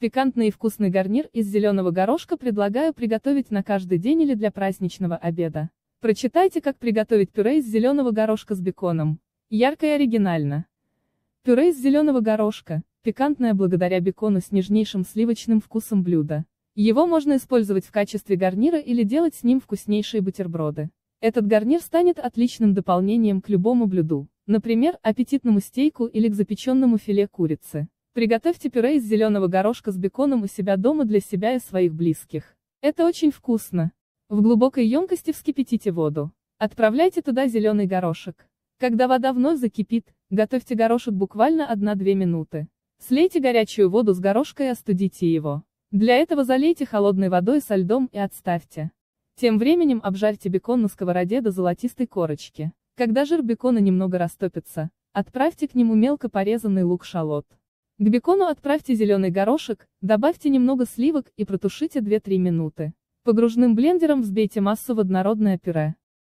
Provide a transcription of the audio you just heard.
Пикантный и вкусный гарнир из зеленого горошка предлагаю приготовить на каждый день или для праздничного обеда. Прочитайте, как приготовить пюре из зеленого горошка с беконом. Ярко и оригинально. Пюре из зеленого горошка, пикантное благодаря бекону с нежнейшим сливочным вкусом блюда. Его можно использовать в качестве гарнира или делать с ним вкуснейшие бутерброды. Этот гарнир станет отличным дополнением к любому блюду, например, аппетитному стейку или к запеченному филе курицы. Приготовьте пюре из зеленого горошка с беконом у себя дома для себя и своих близких. Это очень вкусно. В глубокой емкости вскипятите воду. Отправляйте туда зеленый горошек. Когда вода вновь закипит, готовьте горошек буквально 1-2 минуты. Слейте горячую воду с горошка и остудите его. Для этого залейте холодной водой со льдом и отставьте. Тем временем обжарьте бекон на сковороде до золотистой корочки. Когда жир бекона немного растопится, отправьте к нему мелко порезанный лук-шалот. К бекону отправьте зеленый горошек, добавьте немного сливок и протушите 2-3 минуты. Погружным блендером взбейте массу в однородное пюре.